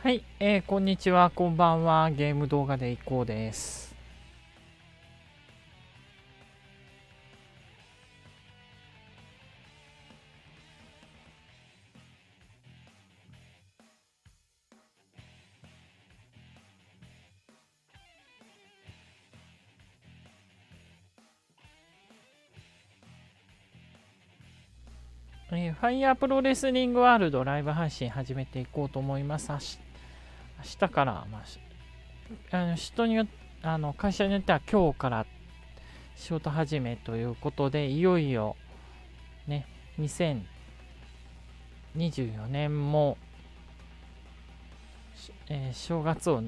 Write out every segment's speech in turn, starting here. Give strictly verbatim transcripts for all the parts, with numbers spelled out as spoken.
はい、えー、こんにちは、こんばんは。ゲーム動画でいこうです。えー、ファイヤープロレスリングワールドライブ配信始めていこうと思います。明日明日から、まあ、あの人によあの会社によっては今日から仕事始めということで、いよいよ、ね、にせんにじゅうよねんも、えー、正月を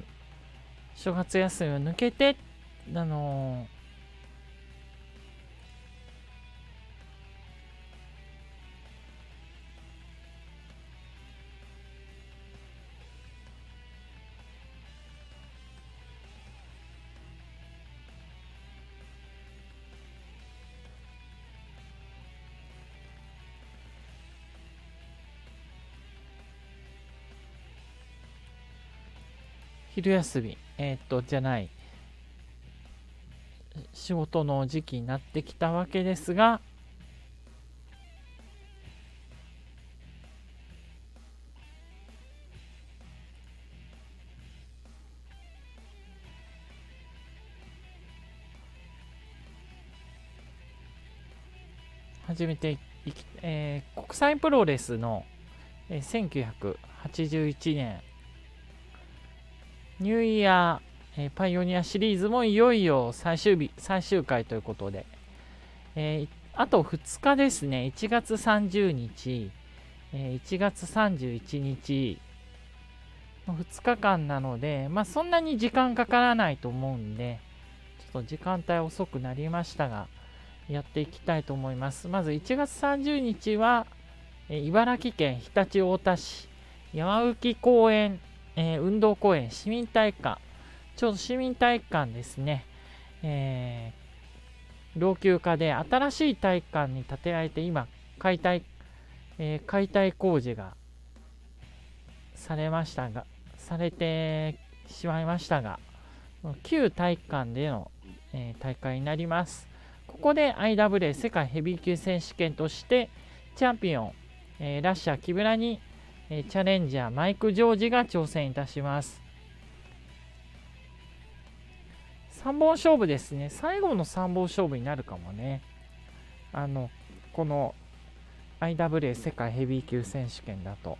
正月休みを抜けて、あの昼休み、えー、っと、じゃない、仕事の時期になってきたわけですが、初めていき、えー、国際プロレスの、えー、せんきゅうひゃくはちじゅういちねん、ニューイヤー、えー、パイオニアシリーズもいよいよ最終日、最終回ということで、えー、あとふつかですね、いちがつさんじゅうにち、えー、いちがつさんじゅういちにちのふつかかんなので、まあそんなに時間かからないと思うんで、ちょっと時間帯遅くなりましたが、やっていきたいと思います。まずいちがつさんじゅうにちは、えー、茨城県常陸太田市、山浮公園、えー、運動公園、市民体育館、ちょうど市民体育館ですね、えー、老朽化で新しい体育館に建てられて、今解体、えー、解体工事がされましたが、されてしまいましたが、旧体育館での、えー、大会になります。ここで アイダブリューエー 世界ヘビー級選手権として、チャンピオン、えー、ラッシャー木村に、チャレンジャーマイク・ジョージが挑戦いたします。さんぼん勝負ですね。最後のさんぼん勝負になるかもね。あの、この アイダブリューエー 世界ヘビー級選手権だと。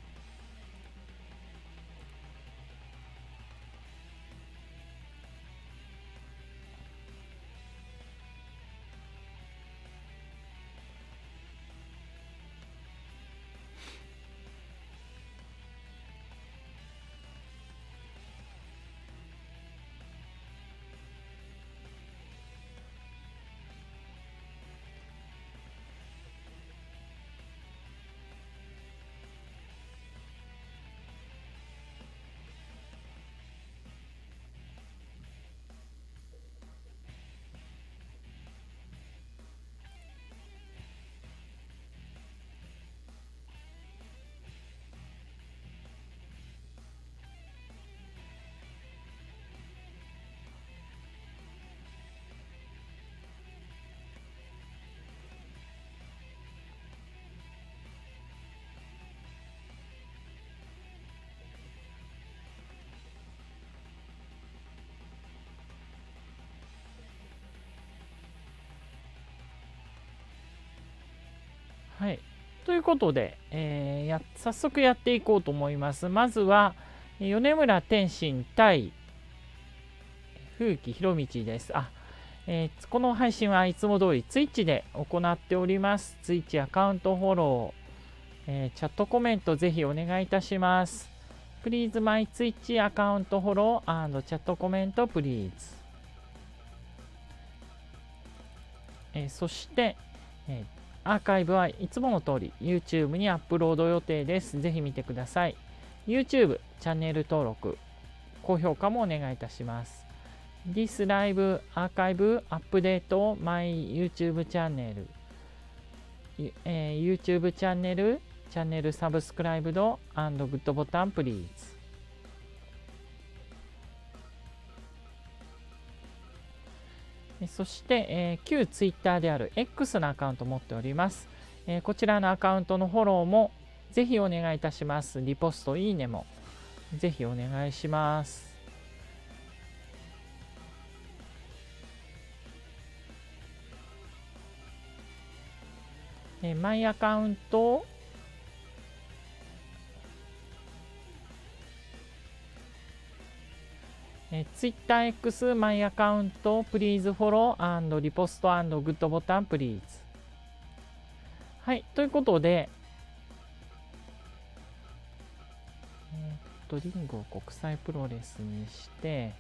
はい、ということで、えー、や早速やっていこうと思います。まずは米村天心対風紀博道です。あ、えー、この配信はいつも通り Twitch で行っております。Twitch アカウントフォロー、えー、チャットコメントぜひお願いいたします。Please my Twitch アカウントフォロー&チャットコメント Please。えー、そして、えーアーカイブはいつもの通り YouTube にアップロード予定です。ぜひ見てください。YouTube チャンネル登録、高評価もお願いいたします。This Live アーカイブアップデート My YouTube チャンネル、えー、YouTube チャンネル、チャンネルサブスクライブド&グッドボタン Please。そして、えー、旧 Twitter である エックス のアカウントを持っております。えー、こちらのアカウントのフォローもぜひお願いいたします。リポスト、いいねもぜひお願いします。えー、マイアカウントTwitterX マイアカウント Please Follow and Repost and Good ボタン Please。 はいということで、えっとリングを国際プロレスにして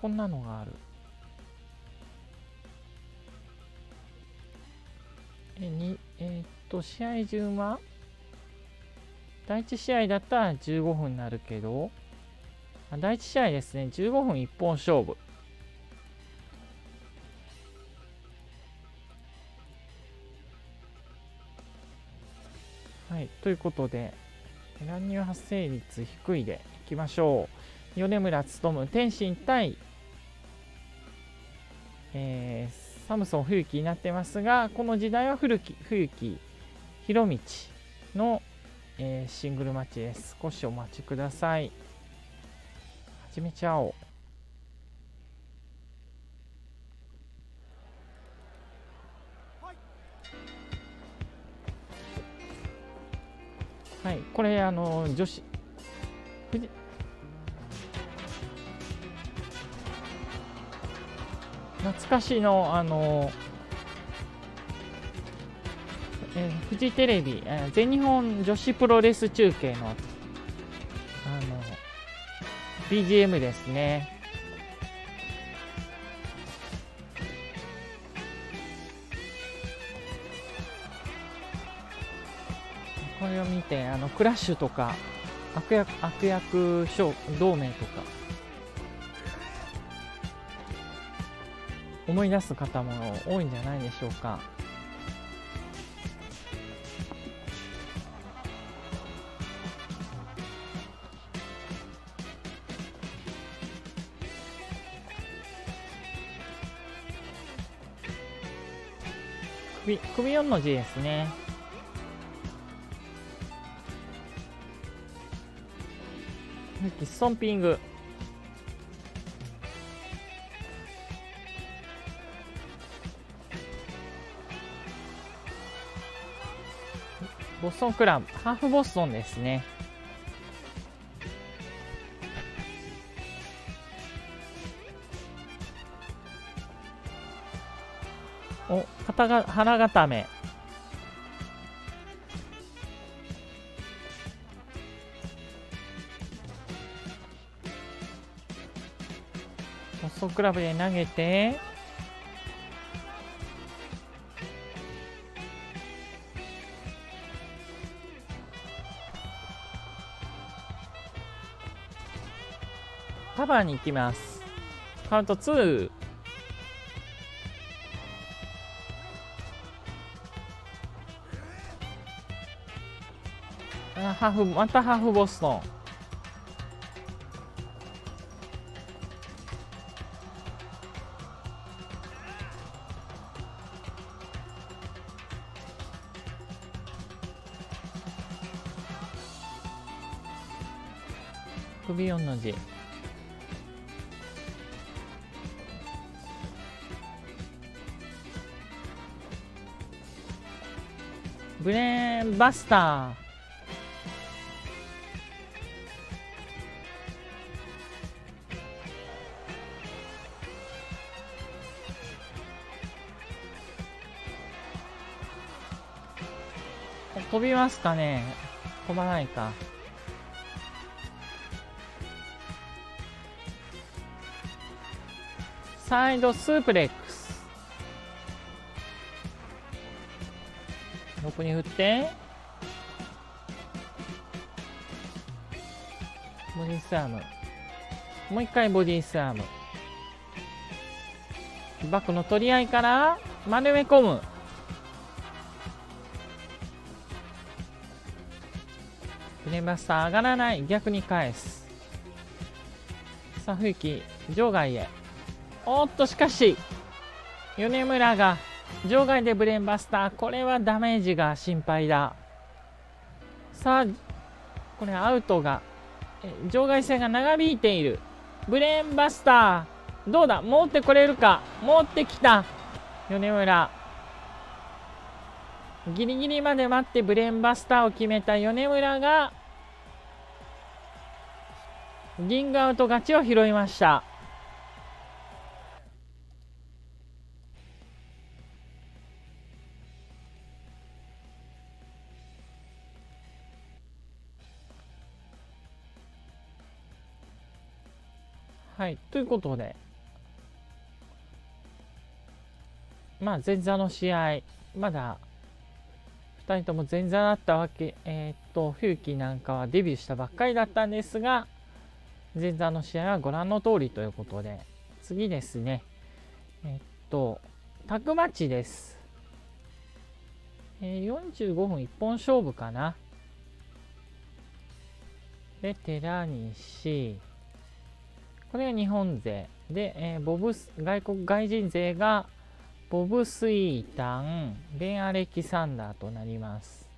こんなのがある。にえー、っと試合順はだいいち試合だったらじゅうごふんになるけど、だいいち試合ですね、じゅうごふん一本勝負。はいということで乱入発生率低いでいきましょう。米村勉天心対、えー、サムソン冬樹になってますが、この時代は古木冬樹博道の、えー、シングルマッチです。少しお待ちください。始めちゃおう。はい、これあの女子懐かしの、あの、えー、フジテレビ、えー、全日本女子プロレス中継の、あの、ビージーエム ですね。これを見て、あの、クラッシュとか、悪役、悪役同盟とか、思い出す方も多いんじゃないでしょうか。首、首よんの字ですね。ストンピング。ボストンクラブ、ハーフボストンですね。お、肩が腹固め。ボストンクラブで投げて。カバーに行きます。カウントツー。あ、ハーフ、またハーフボストン。首よんの字。ブレーンバスター。飛びますかね。飛ばないか。サイドスープレックス。ここに振ってボディスラム、もう一回ボディスラム、バックの取り合いから丸め込む。プレマスター上がらない、逆に返す。さあ雰囲気場外へ、おっとしかし米村が場外でブレーンバスター、これはダメージが心配だ。さあこれアウトが場外戦が長引いている。ブレーンバスターどうだ、持ってこれるか、持ってきた米村。ギリギリまで待ってブレーンバスターを決めた米村がリングアウト勝ちを拾いました。はい、ということで、まあ前座の試合、まだふたりとも前座だったわけ、えー、っと、フューキーなんかはデビューしたばっかりだったんですが、前座の試合はご覧の通りということで、次ですね、えー、っと、タッグマッチです。えー、よんじゅうごふん一本勝負かな。で、寺西。これが日本勢で、えー、ボブ外国外人勢がボブ・スイータン、ベン・アレキサンダーとなります、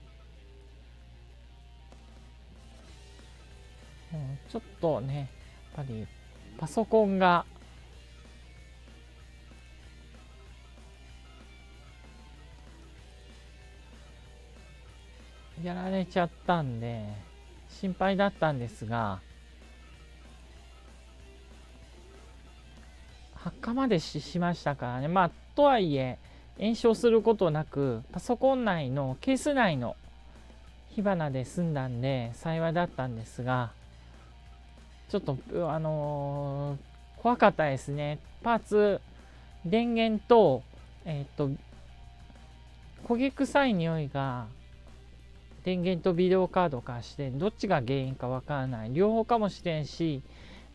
うん、ちょっとねやっぱりパソコンがやられちゃったんで心配だったんですが、発火まで し, しましたからね。まあとはいえ炎症することなくパソコン内のケース内の火花で済んだんで幸いだったんですが、ちょっとあのー、怖かったですね。パーツ電源とえー、っと焦げ臭い匂いが電源とビデオカード化してどっちが原因かわからない、両方かもしれんし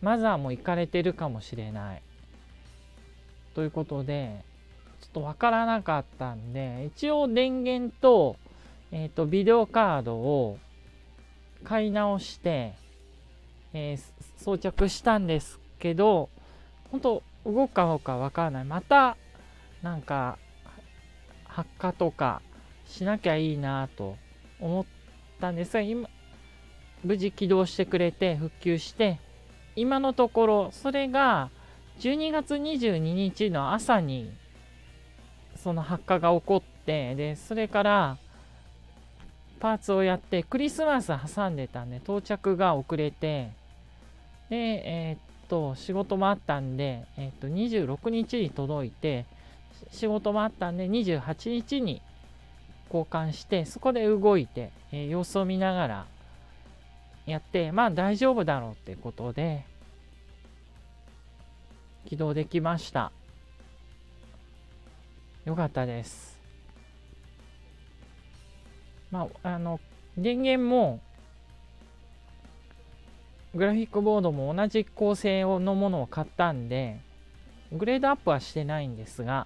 マザーもいかれてるかもしれないということでちょっと分からなかったんで、一応電源と、えーと、ビデオカードを買い直して、えー、装着したんですけど、本当動くかどうか分からない。またなんか発火とかしなきゃいいなと思ったんですが、今無事起動してくれて復旧して、今のところそれがじゅうにがつにじゅうににちの朝にその発火が起こって、でそれからパーツをやってクリスマス挟んでたんで到着が遅れて、でえー、っと仕事もあったんで、えー、っとにじゅうろくにちに届いて、仕事もあったんでにじゅうはちにちに交換して、そこで動いて、えー、様子を見ながらやって、まあ大丈夫だろうってことで。起動できました。よかったです。まあ、あの電源もグラフィックボードも同じ構成のものを買ったんでグレードアップはしてないんですが、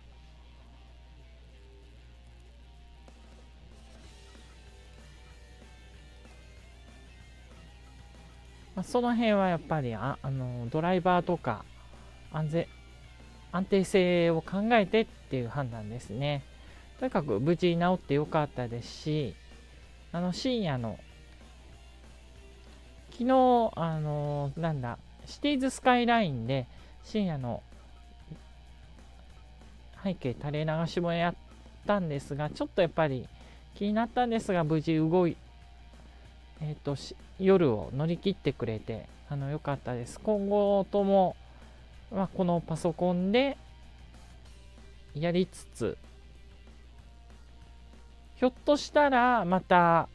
まあ、その辺はやっぱりあ、あのドライバーとか安全安定性を考えてっていう判断ですね。とにかく無事治ってよかったですし、あの深夜の昨日あのなんだシティーズスカイラインで深夜の背景垂れ流しもやったんですが、ちょっとやっぱり気になったんですが無事動い、えー、と夜を乗り切ってくれてあのよかったです。今後ともまあこのパソコンでやりつつ、ひょっとしたらまた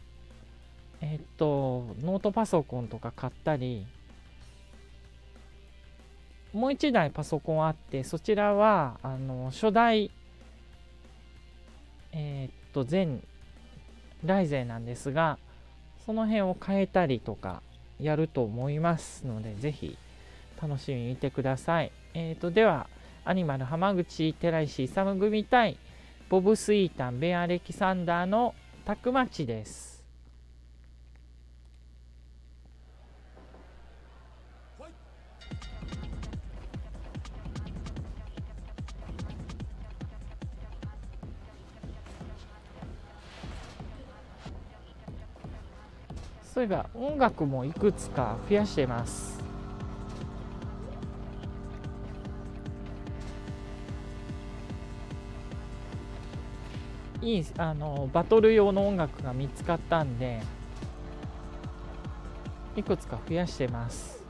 えっとノートパソコンとか買ったり、もう一台パソコンあって、そちらはあの初代えっと全ライゼンなんですが、その辺を変えたりとかやると思いますので、ぜひ楽しみに見てください。えーと、では、アニマル浜口寺石勇組対ボブ・スイータン、ベン・アレキサンダーのタッグマッチです。そういえば音楽もいくつか増やしています。いいあのバトル用の音楽が見つかったんでいくつか増やしてます。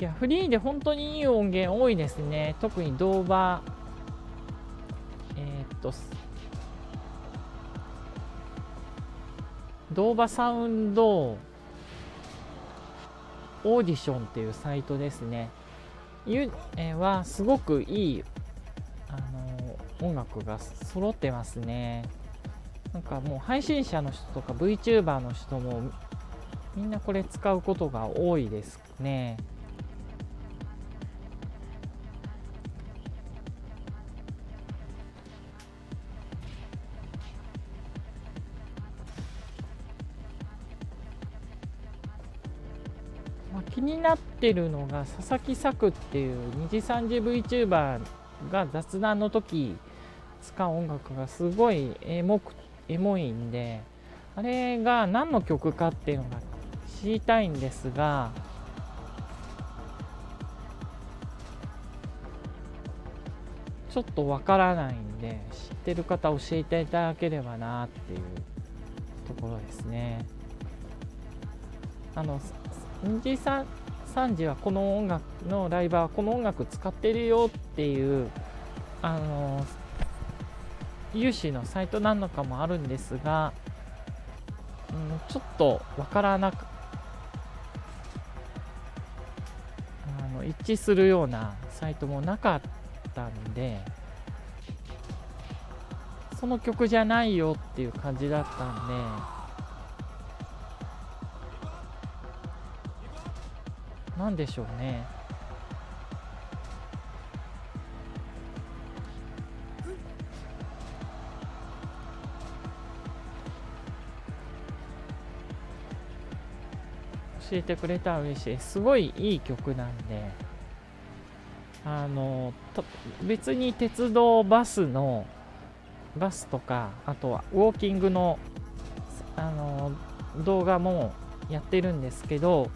いやフリーで本当にいい音源多いですね。特に動画えー、っと動画サウンドオーディションっていうサイトですねゆえはすごくいいあの音楽が揃ってますね。なんかもう配信者の人とか VTuber の人もみんなこれ使うことが多いですね。気になってるのが佐々木作っていう二次三次 VTuber が雑談の時使う音楽がすごいエモくエモいんで、あれが何の曲かっていうのが知りたいんですが、ちょっとわからないんで知ってる方教えていただければなっていうところですね。あの二次三次はこの音楽のライバーはこの音楽使ってるよっていうあの有志のサイトなのかもあるんですが、うん、ちょっとわからなくあの一致するようなサイトもなかったんで、その曲じゃないよっていう感じだったんで。なんでしょうね。教えてくれたら嬉しい。すごいいい曲なんで、あの別に鉄道バスのバスとかあとはウォーキングのあの動画もやってるんですけど。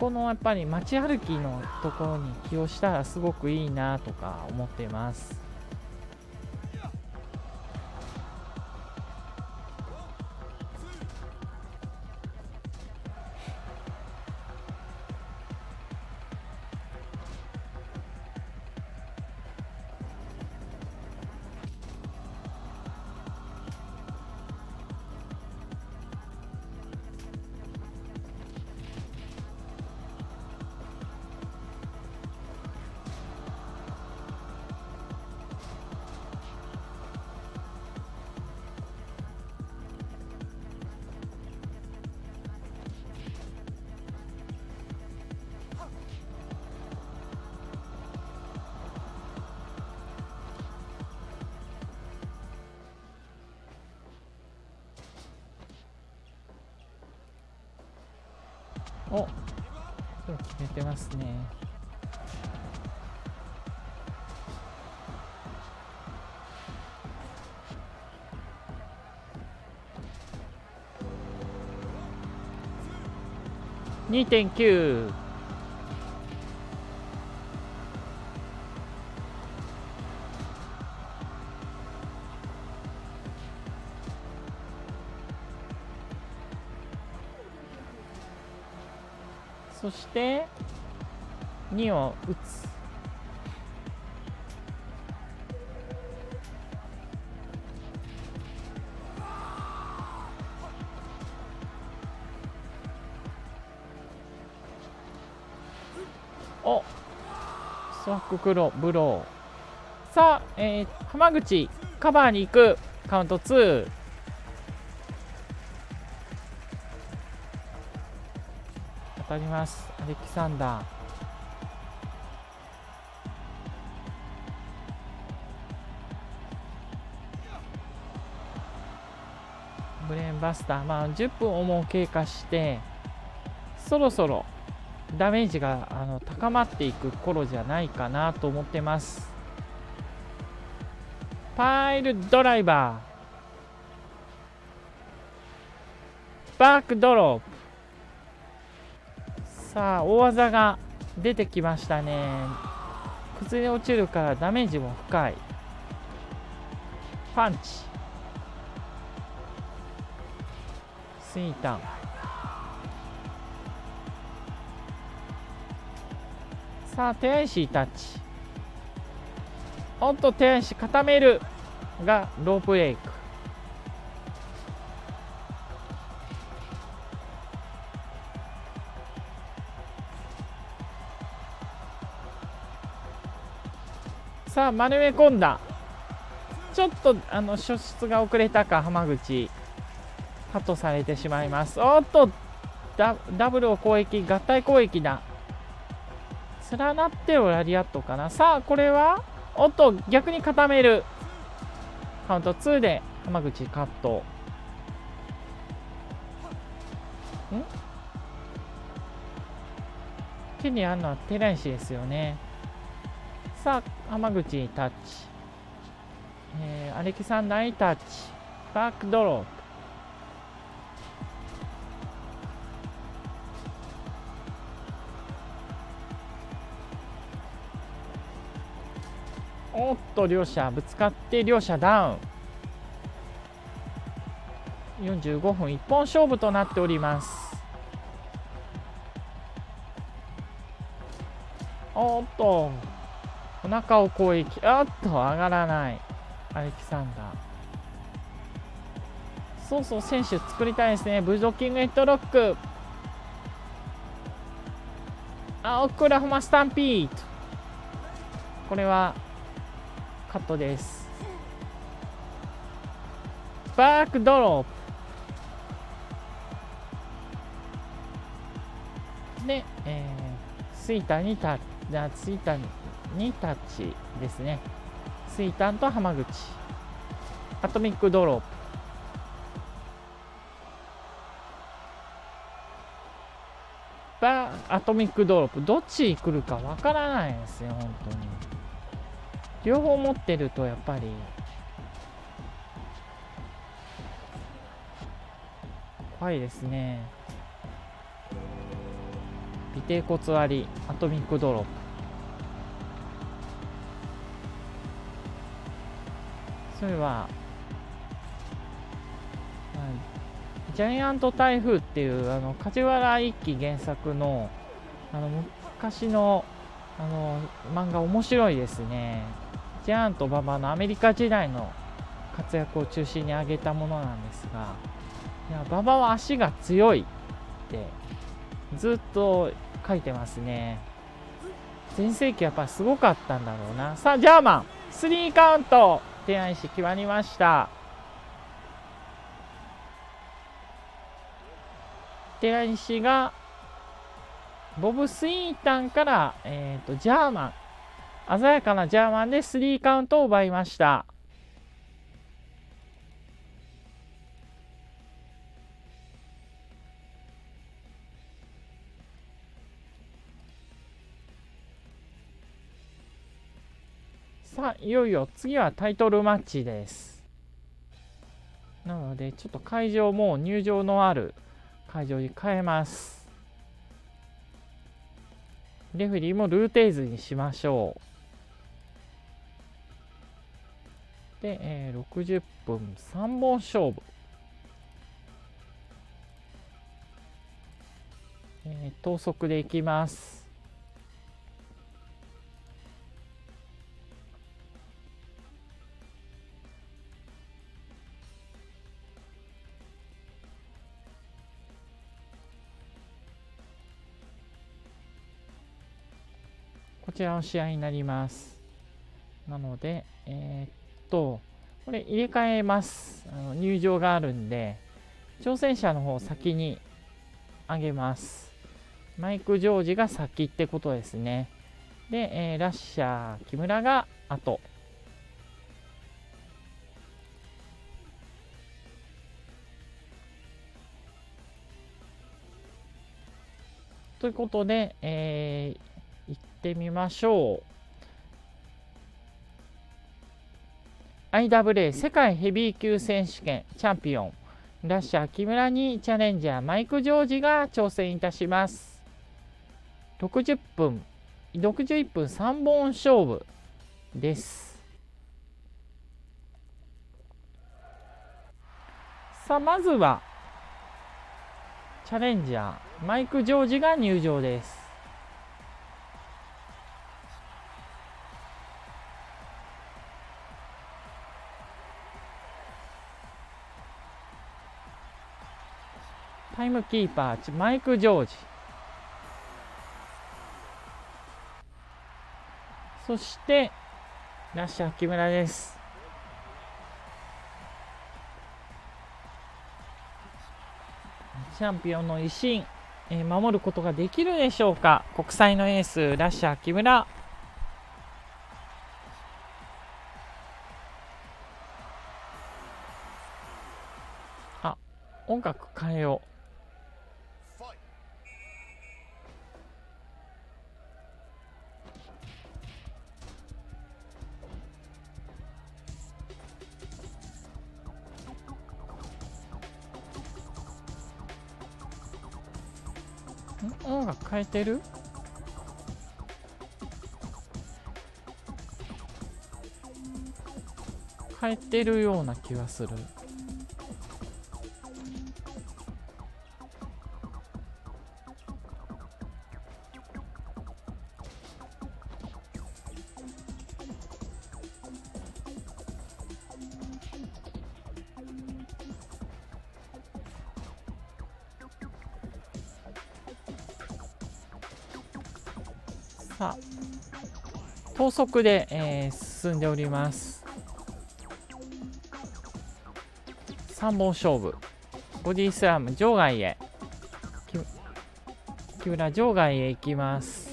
このやっぱり街歩きのところに起用したらすごくいいなとか思ってます。お、決めてますね。にてんきゅう。そしてにを打つ。お、スワッククロブロー。さあ、えー、浜口カバーに行く。カウントツー。当たります。アレキサンダー。ブレーンバスター。まあじゅっぷんをもう経過してそろそろダメージがあの高まっていく頃じゃないかなと思ってます。パイルドライバー、バックドロップ。さあ大技が出てきましたね。崩れ落ちるからダメージも深い。パンチ、スイーターン、さあ手足タッチ、おっと手足固めるがロープレイク。さあ丸め込んだ。ちょっとあの射出が遅れたか浜口、カットされてしまいます。おっと ダ, ダブルを攻撃、合体攻撃だ。連なってをラリアットかな。さあこれはおっと逆に固める。カウントにで浜口カット。ん手にあるのは手返しですよね。さあ浜口タッチ、えー、アレキサンダーにタッチ、バックドロー。おっと両者ぶつかって両者ダウン。よんじゅうごふん一本勝負となっております。おっとお腹を攻撃、あっと上がらない。アレキサンダー、そうそう選手作りたいですね。ブロッキングヘッドロック、あオクラホマスタンピード。これはカットです。バックドロップで、えー、スイターにタッチ、スイターにタッチですね。スイターと浜口、アトミックドロップ。バーアトミックドロップ、どっち来るかわからないですよ本当に。両方持ってるとやっぱり怖いですね。尾てい骨割り、アトミックドロップ。それはジャイアント台風っていうあの梶原一騎原作のあの昔のあの漫画面白いですね。ジャンとババのアメリカ時代の活躍を中心に挙げたものなんですが、いやババは足が強いってずっと書いてますね。全盛期やっぱすごかったんだろうな。さあジャーマンスリーカウント、手配し決まりました。手配しがボブ・スイータンから、えー、とジャーマン、鮮やかなジャーマンでスリーカウントを奪いました。さあいよいよ次はタイトルマッチです。なのでちょっと会場も入場のある会場に変えます。レフェリーもルーテイズにしましょう。で、えー、ろくじゅっぷんさんぼん勝負、えー、等速でいきます。こちらの試合になります。なので、えーこれ入れ替えます。あの入場があるんで挑戦者の方を先に上げます。マイク・ジョージが先ってことですね。で、えー、ラッシャー木村が後。ということで、えー、行ってみましょう。アイダブリューエー 世界ヘビー級選手権チャンピオンラッシャー木村にチャレンジャーマイク・ジョージが挑戦いたします。ろくじゅっぷんろくじゅういっぷんさんぼん勝負です。さあまずはチャレンジャーマイク・ジョージが入場です。タイムキーパーマイク・ジョージ、そしてラッシャー木村です。チャンピオンの威信、えー、守ることができるでしょうか。国際のエースラッシャー木村、あ、音楽変えよう。音楽変えてる？変えてるような気はする。さあ等速で、えー、進んでおります。さんぼん勝負、ボディスラム場外へ、木村場外へ行きます。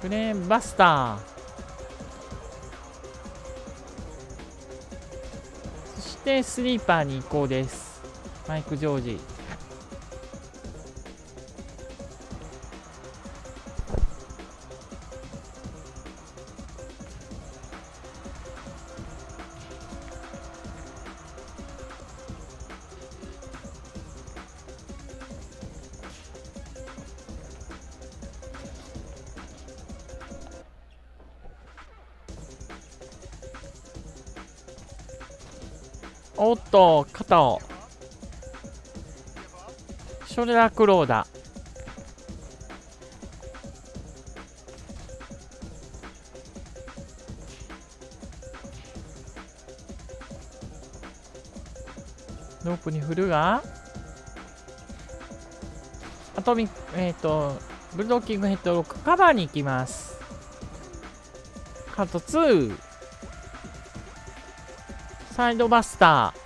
クレーンバスター、そしてスリーパーに移行です。マイク・ジョージ、おっと肩を、ショルダークローだ。ロープに振るがアトミック、えっとブルドッキングヘッドロックカバーに行きます。カートツー、サイドバスター、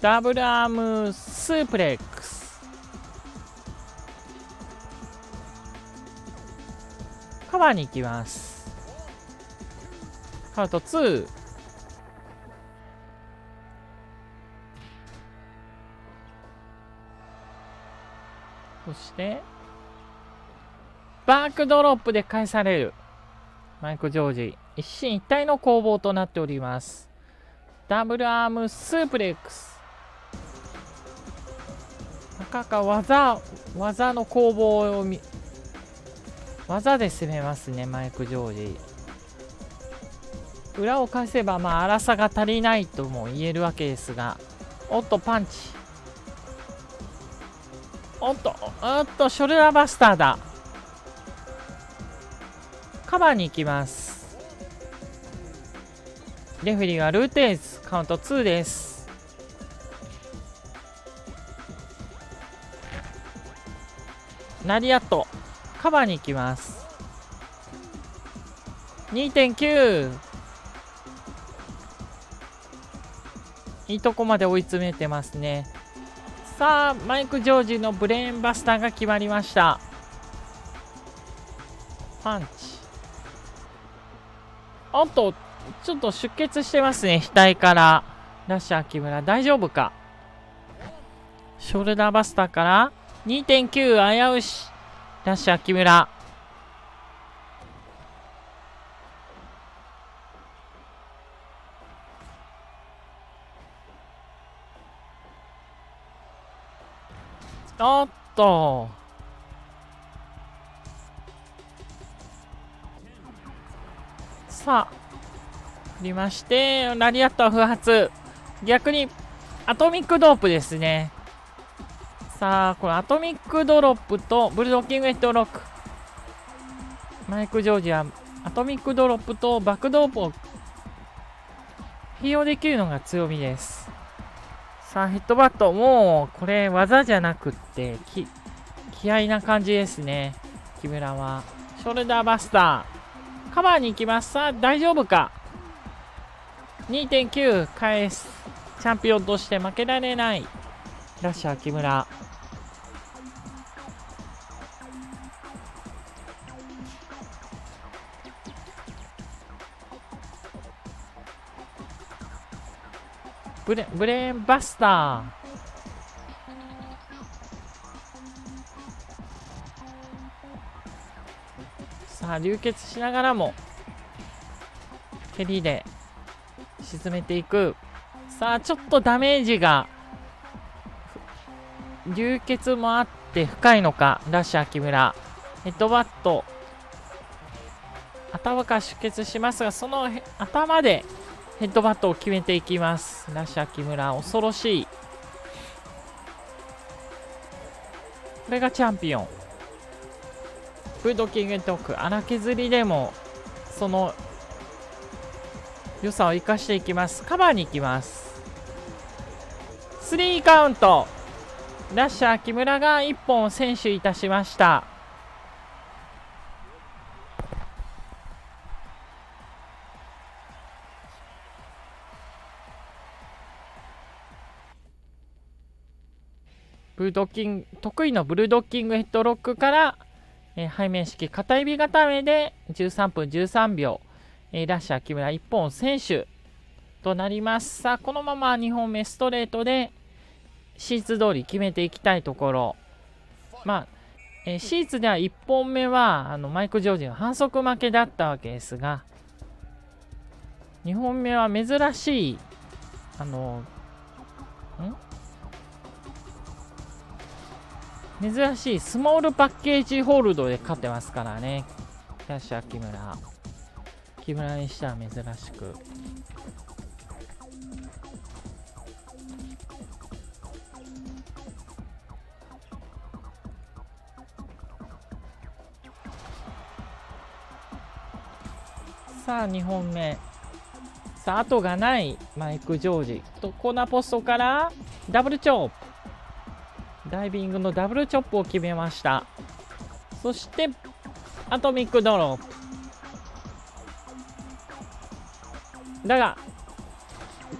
ダブルアームスープレックス、カバーに行きます。カウントツー、そしてバックドロップで返されるマイク・ジョージ、一進一退の攻防となっております。ダブルアームスープレックス、なかなか技技の攻防を見技で攻めますねマイク・ジョージ。裏を返せばまあ粗さが足りないとも言えるわけですが、おっとパンチ、おっとおっとショルダーバスターだ。カバーに行きます。レフェリーがルーテイズカウントツーです。ラリアットカバーに行きます。 にてんきゅう いいとこまで追い詰めてますね。さあマイク・ジョージのブレーンバスターが決まりました。パンチ、おっとちょっと出血してますね、額から。ラッシャー木村大丈夫か。ショルダーバスターから にてんきゅう 危うし。ラッシャー木村おっとさあ振りましてラリアットは不発。逆にアトミックドープですね。さあこれアトミックドロップとブルドッキングヘッドロック。マイク・ジョージはアトミックドロップとバックドープを利用できるのが強みです。さあヘッドバット、もうこれ技じゃなくってき気合いな感じですね。木村はショルダーバスターカバーに行きます。さあ大丈夫か。 にてんきゅう 返す。チャンピオンとして負けられないラッシャー木村。ブレ、ブレーンバスター。さあ流血しながらも蹴りで沈めていく。さあちょっとダメージが流血もあって深いのか。ラッシャー木村ヘッドバット、頭から出血しますがその頭でヘッドバットを決めていきます。ラッシャー木村、恐ろしい。これがチャンピオン。ブドキングトーク、荒削りでも、その、良さを生かしていきます。カバーに行きます。スリーカウント。ラッシャー木村がいっぽんを先取いたしました。ブルドッキング得意のブルドッキングヘッドロックから、えー、背面式片指固めでじゅうさんぷんじゅうさんびょう、えー、ラッシャー木村いっぽん先取となります。さあこのままにほんめストレートでシーツ通り決めていきたいところ。まあ、えー、シーツではいっぽんめはあのマイク・ジョージの反則負けだったわけですが、にほんめは珍しいあのん珍しいスモールパッケージホールドで勝ってますからね。ラッシャー木村、木村にしては珍しく。さあにほんめ、さあ後がないマイク・ジョージとコーナーポストからダブルチョップ、ダイビングのダブルチョップを決めました。そしてアトミックドロップだが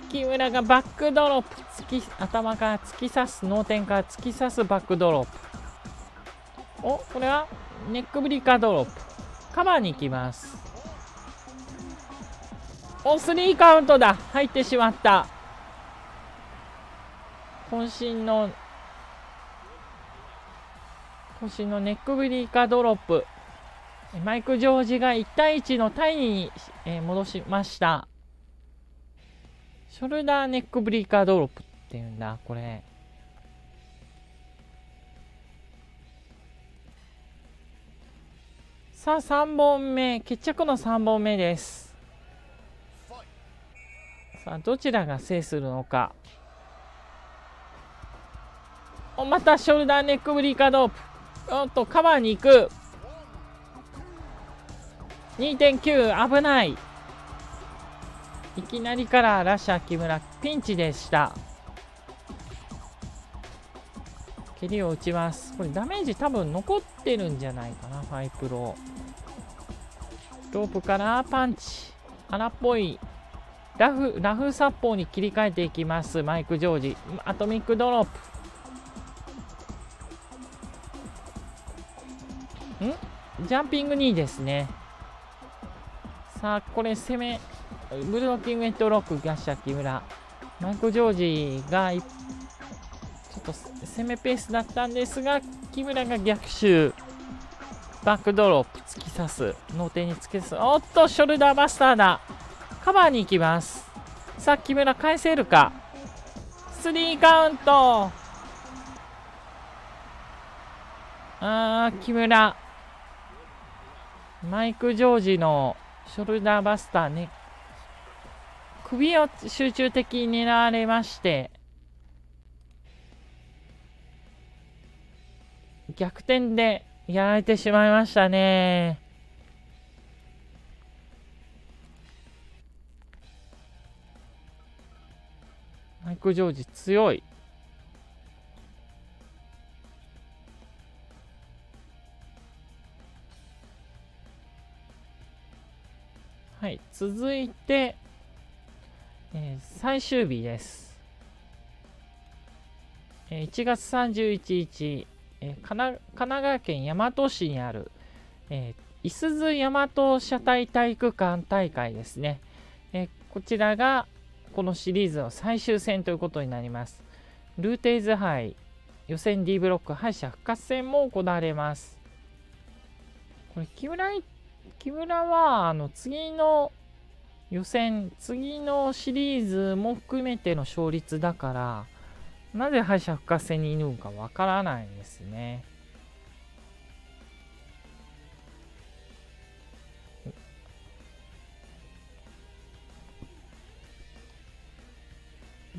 木村がバックドロップ、突き頭から突き刺す、脳天から突き刺すバックドロップ。おこれはネックブリカードロップ、カバーに行きます。おスリーカウントだ、入ってしまった。渾身の腰のネックブリーカードロップ、マイク・ジョージがいちたいいちのタイに戻しました。ショルダーネックブリーカードロップっていうんだこれ。さあさんぼんめ、決着のさんぼんめです。さあどちらが制するのか。お、またショルダーネックブリーカードープ。おっと、カバーに行く。にてんきゅう、危ない。いきなりからラッシャー木村、ピンチでした。蹴りを打ちます。これダメージ多分残ってるんじゃないかな、ファイプロ。ロープからパンチ。荒っぽい。ラフ、ラフ殺法に切り替えていきます、マイク・ジョージ。アトミック・ドロップ。ん?ジャンピングにですね。さあ、これ攻め、ブルドッキング・ヘッドロック、ガッシャ・木村。マイク・ジョージが、ちょっと攻めペースだったんですが、木村が逆襲。バックドロップ、突き刺す。脳天に突き刺す。おっと、ショルダーバスターだ。カバーに行きます。さあ、木村返せるか。スリーカウント。あー、木村。マイク・ジョージのショルダーバスターね。首を集中的に狙われまして、逆転でやられてしまいましたね。マイク・ジョージ強い。はい、続いて、えー、最終日です。えー、いちがつさんじゅういちにち、えー、かな神奈川県大和市にある、えー、いすゞ大和社体体育館大会ですね。えー、こちらが、このシリーズの最終戦ということになります。ルーテイズ杯予選 D ブロック敗者復活戦も行われます。これ木村、木村はあの次の予選、次のシリーズも含めての勝率だから、なぜ敗者復活戦にいるのかわからないですね。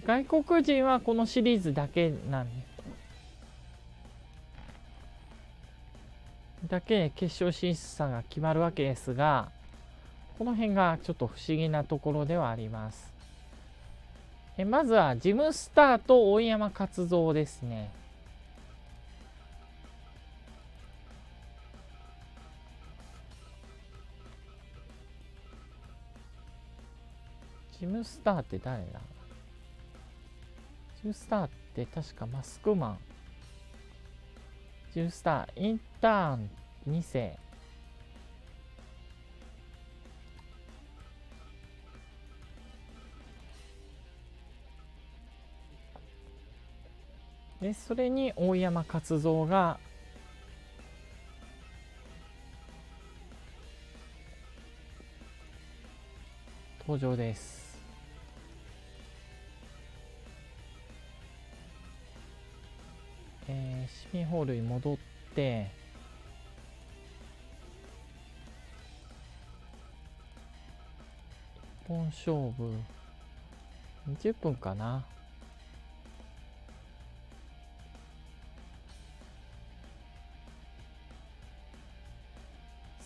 外国人はこのシリーズだけなんだけ決勝進出が決まるわけですが、この辺がちょっと不思議なところではあります。えまずはジムスターと大山勝三ですね。ジムスターって誰だ？ジムスターって確かマスクマン。ジムスター、インターンにせい。で、それに大山勝三が、登場です。えー、市民ホールに戻って、一本勝負、にじゅっぷんかな。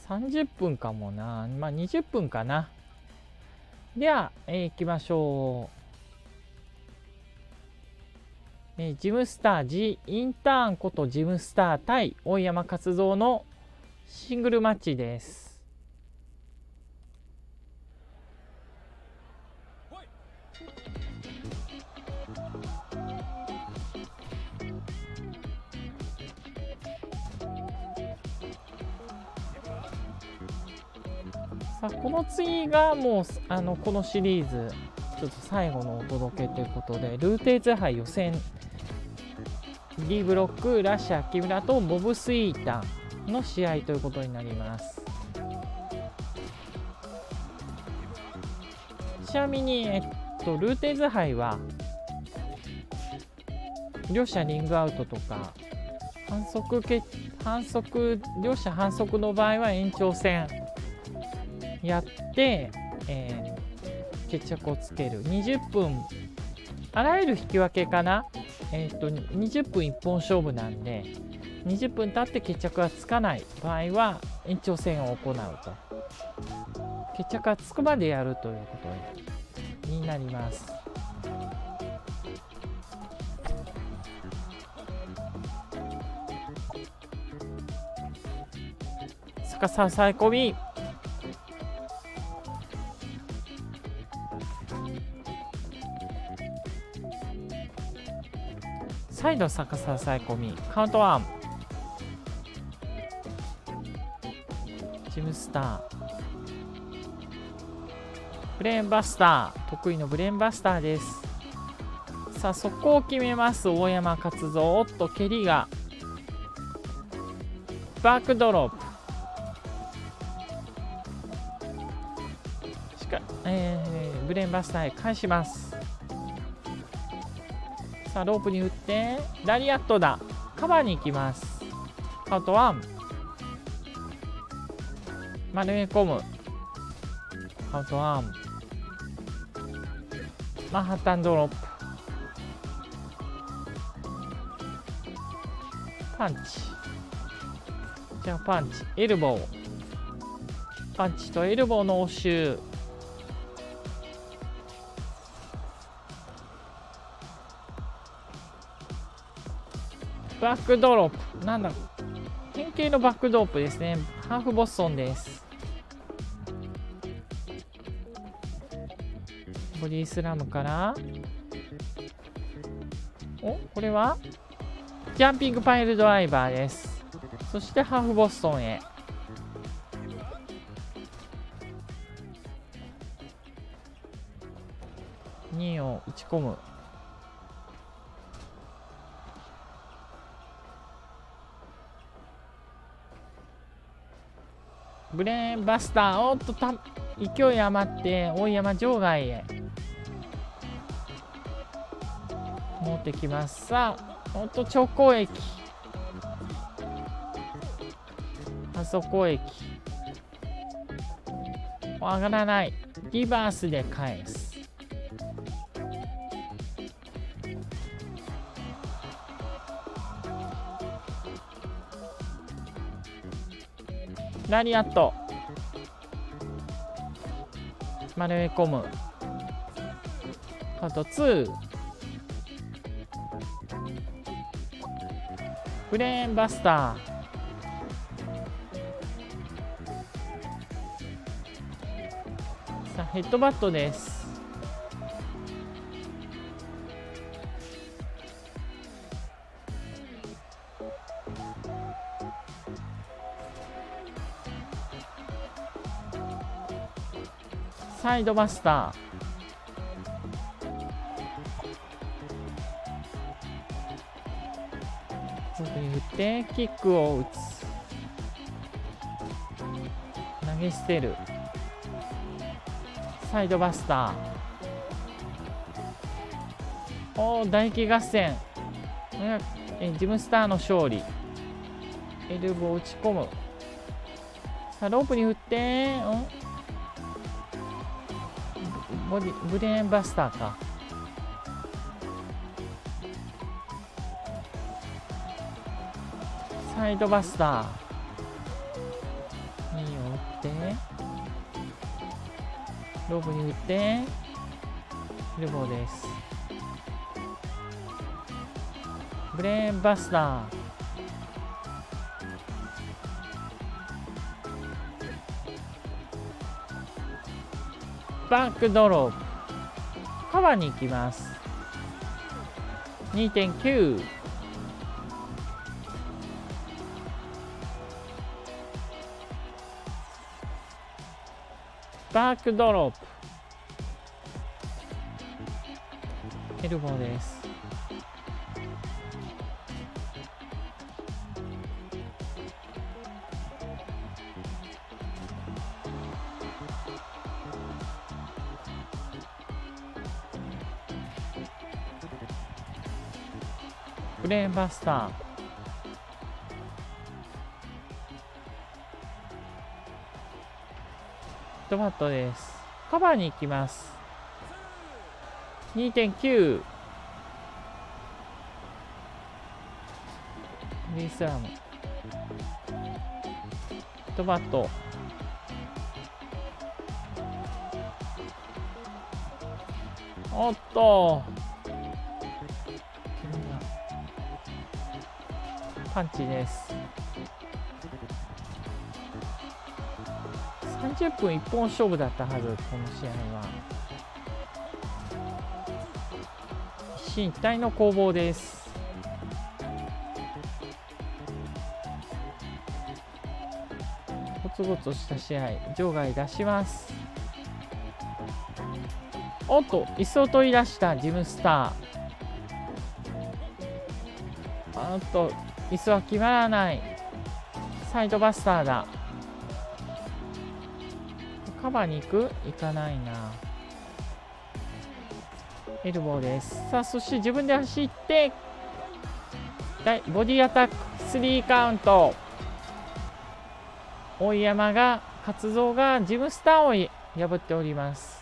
さんじゅっぷんかもな。まあにじゅっぷんかな。では、えー、行きましょう。えー、ジムスター G インターンことジムスター対大山勝三のシングルマッチです。さあ、この次がもうあのこのシリーズちょっと最後のお届けということで、ルーテイズ杯予選D ブロック、ラッシャー木村とボブスイーターの試合ということになります。ちなみに、えっと、ルーテイズ杯は両者リングアウトとか反則け反則両者反則の場合は延長戦やって、えー、決着をつける。にじゅっぷん、あらゆる引き分けかなえー、とにじゅっぷんいっぽん勝負なんでにじゅっぷん経って決着がつかない場合は延長戦を行うと、決着がつくまでやるということになります。逆さ押さえ込み、再度逆さ抑え込み、カウントワン、ジムスター、ブレーンバスター、得意のブレーンバスターです。さあそこを決めます大山勝三。おっと蹴りがバックドロップしか、えー、ブレーンバスターへ返します。さあロープに振ってラリアットだ、カバーに行きます。カウントワン、丸め込む、カウントワン、マンハッタンドロップ、パンチ、じゃあパンチエルボー、パンチとエルボーの応酬、バックドロップ、なんだ変形のバックドロップですね。ハーフボストンです。ボディスラムからおこれはジャンピングパイルドライバーです。そしてハーフボストンへ、にを打ち込む、ブレーンバスター、おっとた勢い余って大山場外へ持ってきます。さあおっと直行駅、あそこ駅上がらない、リバースで返す、ラリアット、丸め込む、カートツー、ブレーンバスター、さあヘッドバットです。サイドバスター、外に振ってキックを打つ、投げ捨てる、サイドバスター、おお唾液合戦、えジムスターの勝利、エルボー打ち込む、さあロープに振ってんボディブレーンバスターか、サイドバスターにを打ってロープに打ってエルボーです。ブレーンバスター、バックドロープ、カバーに行きます。 にてんきゅう、 バックドロープ、エルボーです。ブレーンバスター、ドバットです。カバーに行きます。 にてんきゅう、リスラムトバットおっとパンチです。さんじゅっぷん一本勝負だったはず、この試合は一進一退の攻防です。ゴツゴツした試合、場外出します。おっと一層取り出したジムスター、あっと椅子は決まらない、サイドバスターだ、カバーに行く、行かないな、エルボーです。さあそして自分で走ってボディアタックスリーカウント、大山が勝三がジムスターを破っております。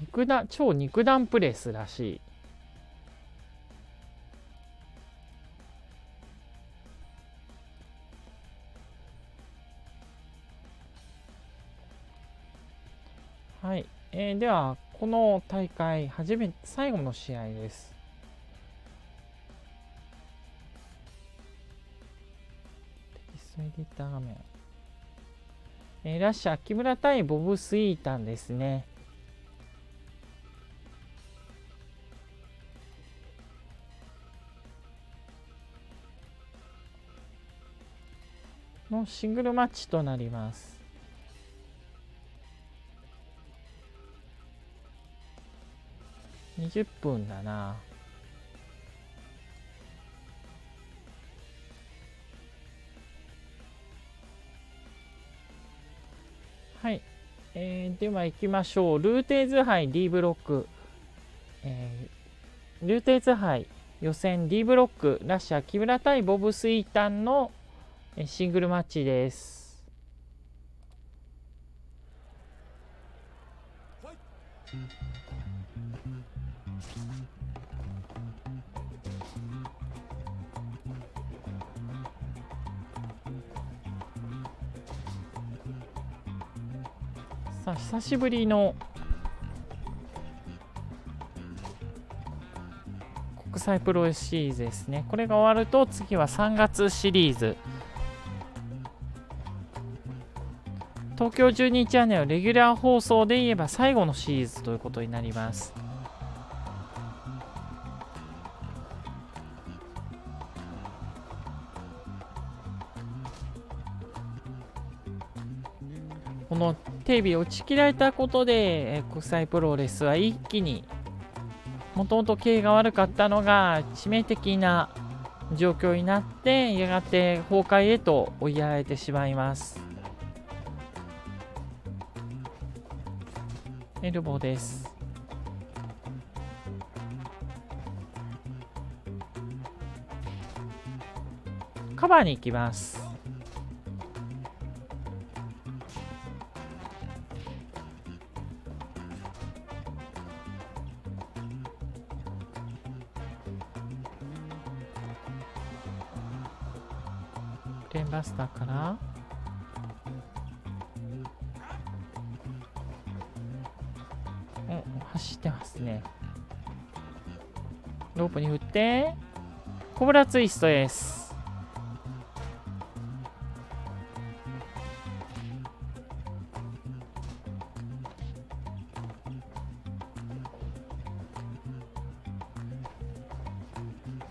肉弾、超肉弾プレスらしい。はい、えー、ではこの大会初めて最後の試合です。テキストエディター画面、えー、ラッシャー木村対ボブ・スイータンですね。のシングルマッチとなります。にじゅっぷんだな。はい、えー、では行きましょう。ルーテーズ杯 D ブロック、えー、ルーテーズ杯予選 D ブロック、ラッシャー木村対ボブ・スイータンのシングルマッチです。さあ久しぶりの国際プロレスシリーズですね。これが終わると次はさんがつシリーズ。東京じゅうにチャンネルレギュラー放送で言えば最後のシリーズということになります。このテレビを打ち切られたことで国際プロレスは一気に、もともと経営が悪かったのが致命的な状況になってやがて崩壊へと追いやられてしまいます。エルボーです。カバーに行きます。プレーンバスターから。走ってますね。ロープに振ってコブラツイストです。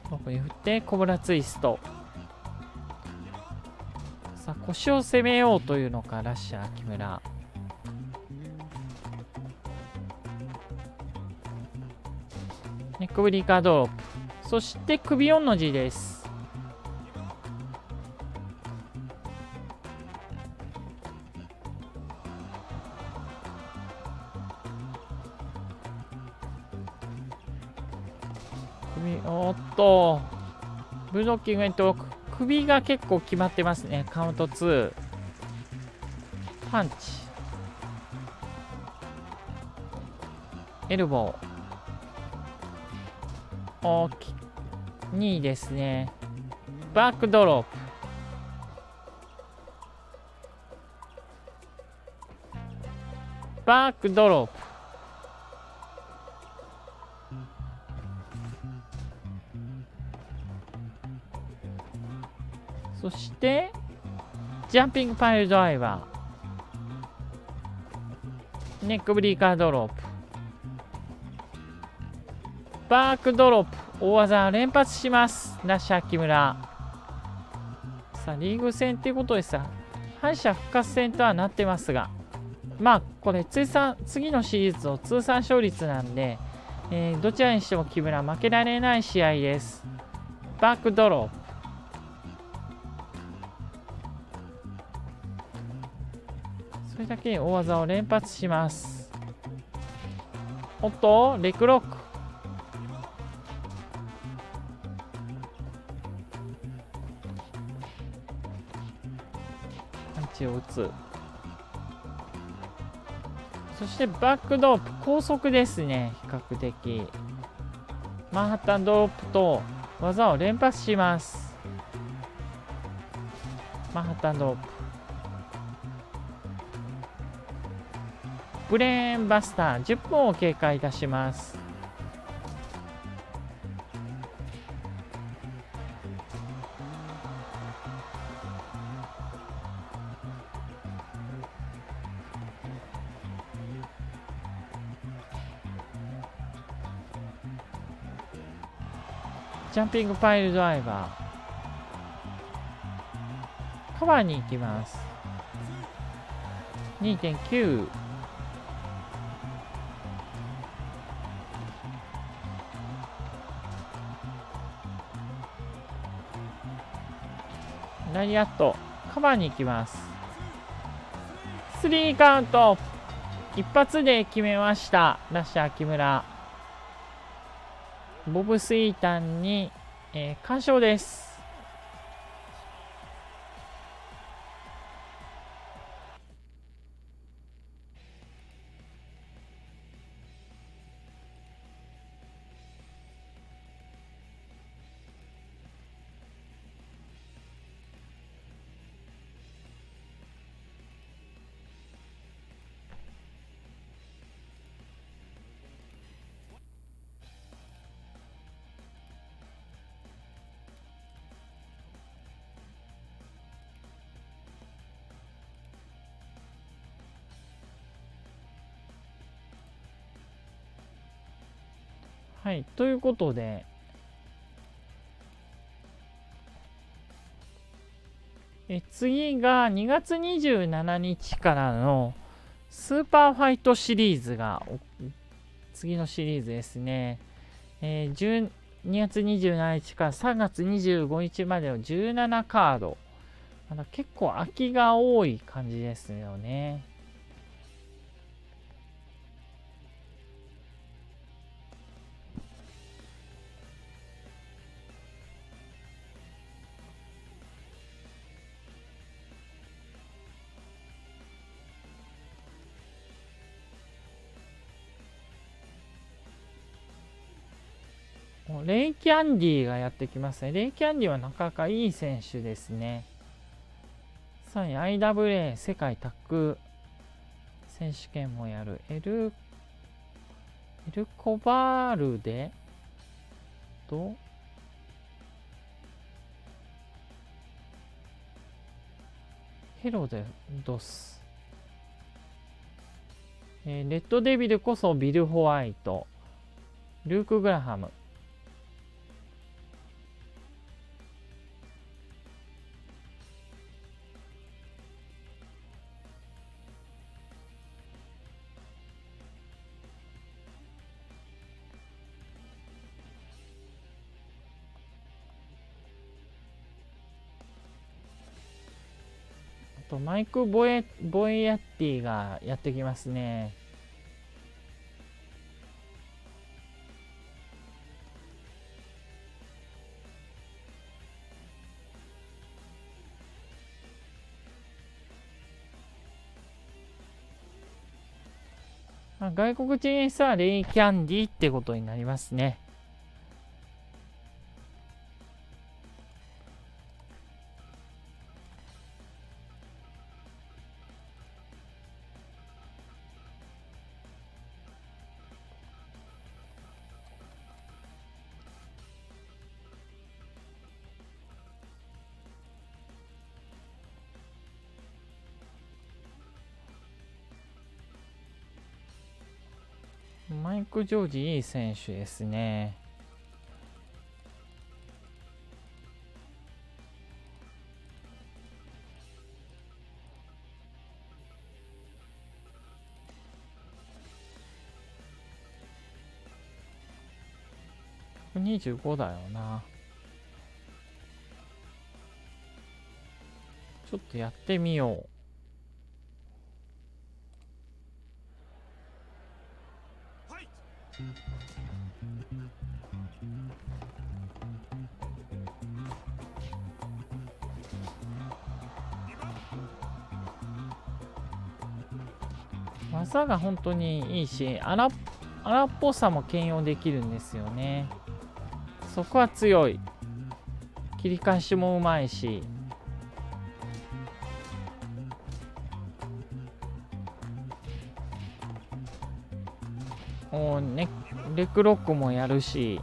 ロープに振ってコブラツイスト。さあ腰を攻めようというのかラッシャー木村。ネックブリーカードロップ、そして首よんの字です。首、おっとブロッキングへと首が結構決まってますね。カウントツー、パンチ、エルボー、おきにですね、バックドロップ、バックドロップ、そしてジャンピングパイルドライバー、ネックブリーカードロップ、バックドロップ、大技連発しますナッシャー木村。さあリーグ戦っていうことでさ、敗者復活戦とはなってますが、まあこれ通算次のシリーズの通算勝率なんで、えー、どちらにしても木村負けられない試合です。バックドロップ、それだけ大技を連発します。おっとレクロック、パンチを打つ、そしてバックドロップ、高速ですね。比較的マンハッタンドロップと技を連発します。マンハッタンドロップ、ブレーンバスター、じゅっぷんを経過いたします。ジャンピングパイルドライバー、カバーに行きます。 にてんきゅう、ラリアット、カバーに行きます。スリーカウント、一発で決めましたラッシャー木村。ボブスイータンに、えー、完勝です。はい、ということで、え次がにがつにじゅうしちにちからのスーパーファイトシリーズが次のシリーズですね、えー、じゅうにがつにじゅうしちにちからさんがつにじゅうごにちまでのじゅうななカード、まだ結構空きが多い感じですよね。レイ・キャンディーがやってきますね。レイ・キャンディーはなかなかいい選手ですね。さらに アイダブリューエー 世界タッグ選手権もやるエル、エルコバールデとヘロデドス、えー、レッドデビルこそビル・ホワイト、ルーク・グラハム、マイク・ボエ、ボエヤッティがやってきますね。まあ、外国人 エスアール レイキャンディってことになりますね。マイク・ジョージいい選手ですね。ひゃくにじゅうごだよな。ちょっとやってみよう。技が本当にいいし、荒っぽさも兼用できるんですよね。そこは強い。切り返しもうまいし。おーね、レッグロックもやるし。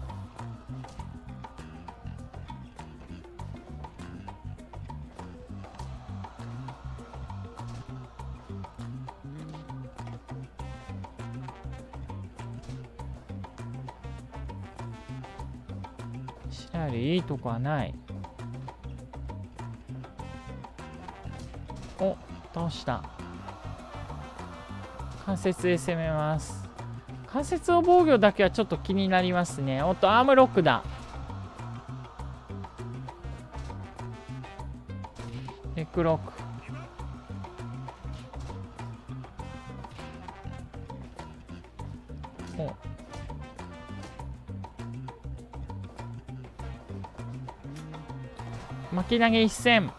やはりいいとこはない。お、倒した。関節で攻めます。関節を防御だけはちょっと気になりますね。おっと、アームロックだ。レッグロック。お、巻き投げ一戦。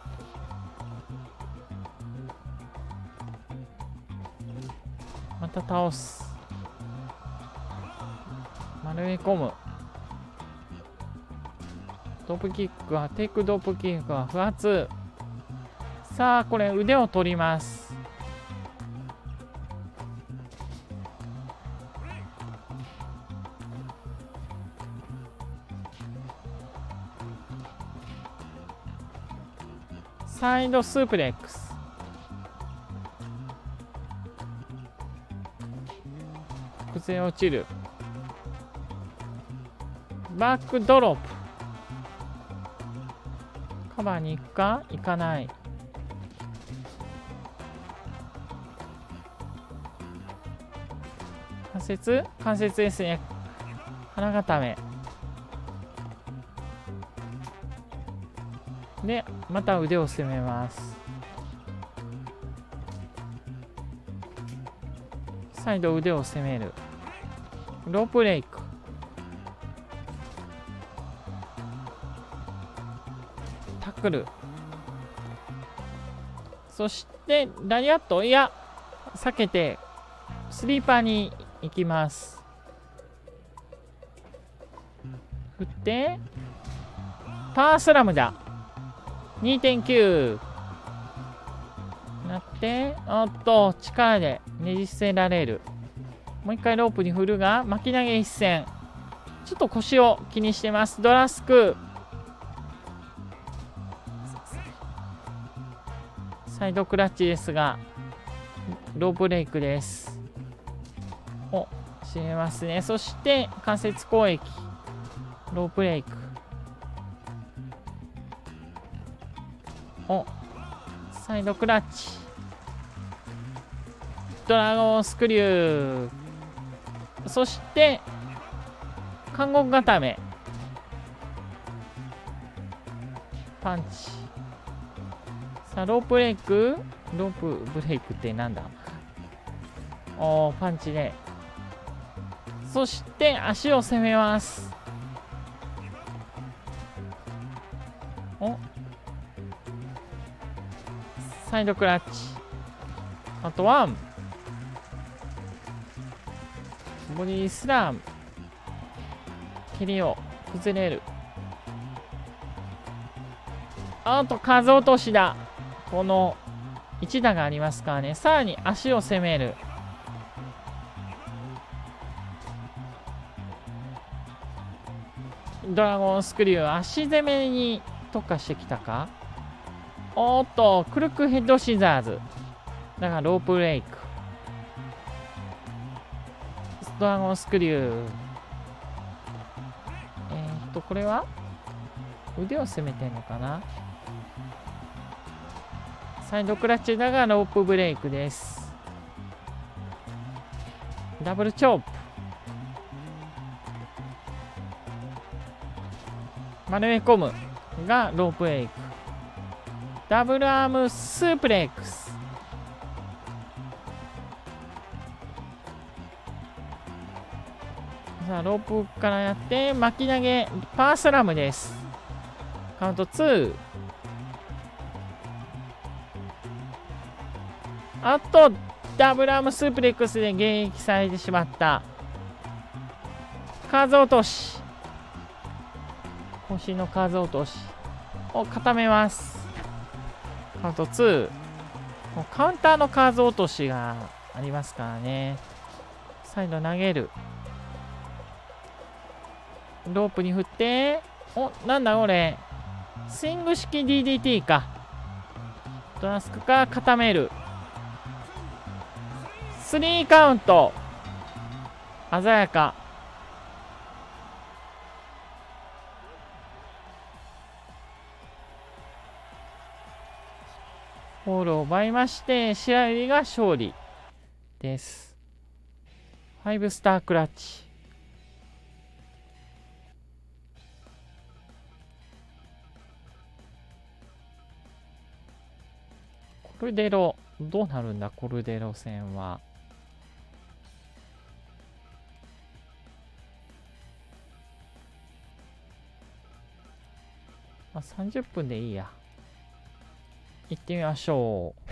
また倒す。丸め込む。ドープキックはテイク、ドープキックは不発。さあこれ腕を取ります。サイドスープレックス。崩れ落ちる。バックドロップ。カバーに行くか行かない。関節関節ですね。腹固めでまた腕を攻めます。再度腕を攻める。ロープレイク。タックル。そしてラリアット。いや、避けてスリーパーに行きます。振ってパワースラムだ。にてんきゅう なって、おっと力でねじ伏せられる。もう一回ロープに振るが、巻き投げ一戦。ちょっと腰を気にしてます。ドラスク。サイドクラッチですがロープレイクです。お、締めますね。そして関節攻撃。ロープレイク。お、サイドクラッチ。ドラゴンスクリュー。そして韓国固め。パンチ。さあロープレイク。ロープブレイクってなんだ。おー、パンチで。そして足を攻めます。お、サイドクラッチ。あとワン。ボディスラム、キリオ崩れる。あと数落としだ。このいち打がありますからね。さらに足を攻める。ドラゴンスクリュー、足攻めに特化してきたか。おっと、クルクヘッドシザーズ。だからロープブレイク。ドラゴンスクリュー。えっと、これは腕を攻めてんのかな。サイドクラッチだがロープブレイクです。ダブルチョープ。丸め込むがロープブレイク。ダブルアームスープレックス。さあ、ロープからやって巻き投げパースラムです。カウントツー。あとダブルアームスープレックスで迎撃されてしまった。数落とし。腰の数落としを固めます。カウントツー。カウンターの数落としがありますからね。再度投げる。ロープに振って、お、なんだこれ。スイング式 ディーディーティー か。トラスクか固める。スリーカウント、鮮やか。ボールを奪いまして試合が勝利です。ごスタークラッチ。コルデロどうなるんだ。コルデロ戦はまあさんじゅっぷんでいいや。行ってみましょう。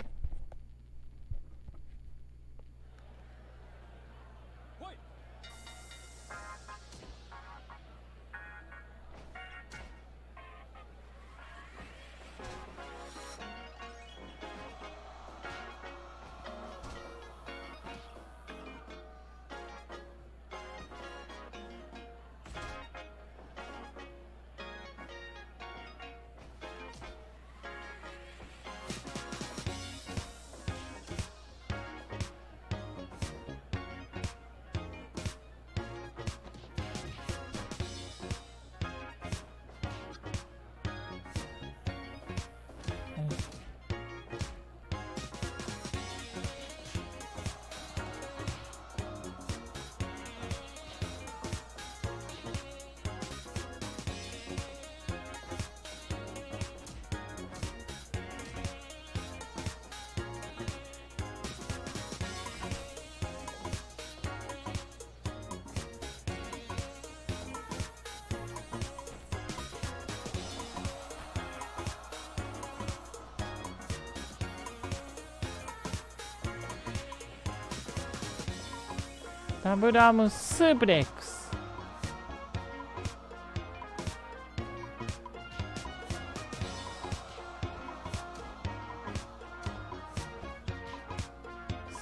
ダブルアームスープレックス。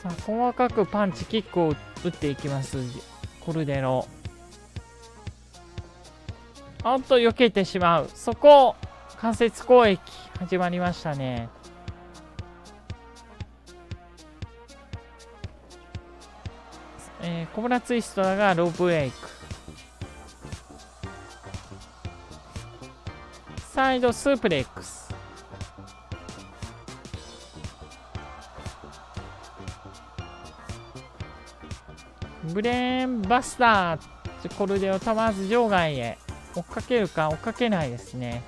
さあ、細かくパンチキックを打っていきますコルデロ。あっと避けてしまう。そこ、間接攻撃始まりましたね。コブラツイストだがロープウェイク。サイドスープレックス。ブレーンバスター。コルデをたまず場外へ。追っかけるか、追っかけないですね。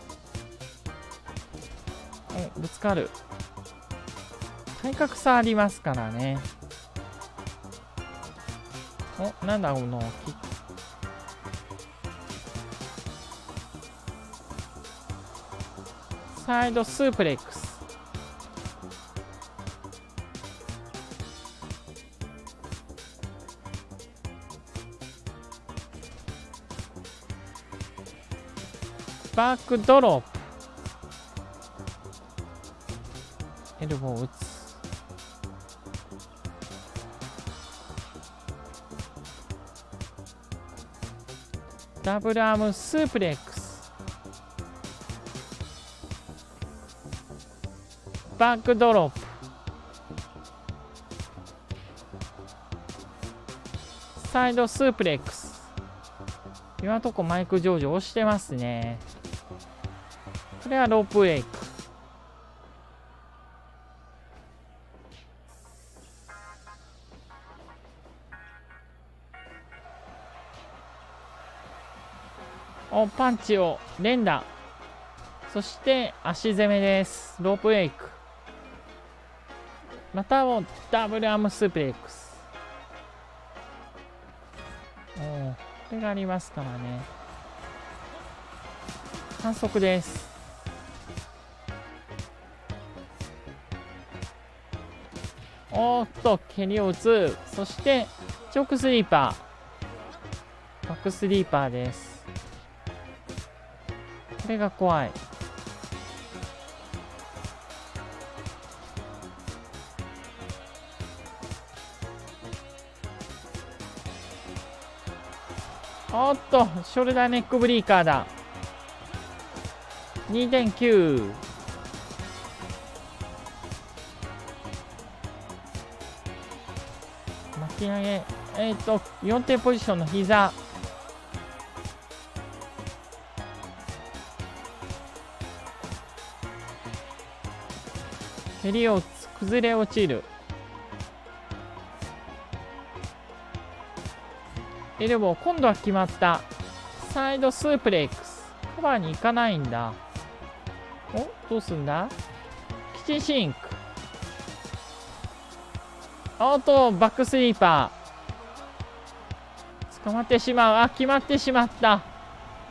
え、ぶつかる。体格差ありますからね。お、なんだこのキック。サイドスープレックス。バックドロップ。エルボーを打つ。ダブルアームスープレックス。バックドロップ。サイドスープレックス。今のとこマイク上場押してますね。これはロープウェイク。おパンチを連打、そして足攻めです。ロープウェイク、またもダブルアームスープレックス。おこれがありますからね。反則です。おっと蹴りを打つ、そしてチョークスリーパー、バックスリーパーです。これが怖い。おっとショルダーネックブリーカーだ。 にてんきゅう。 巻き上げ、えっとよんてんポジションの膝。蹴りを崩れ落ちる。エルボー、今度は決まった。サイドスープレックス。カバーに行かないんだ。おどうすんだ。キッチンシンク。おっとバックスリーパー、捕まってしまう。あ決まってしまった。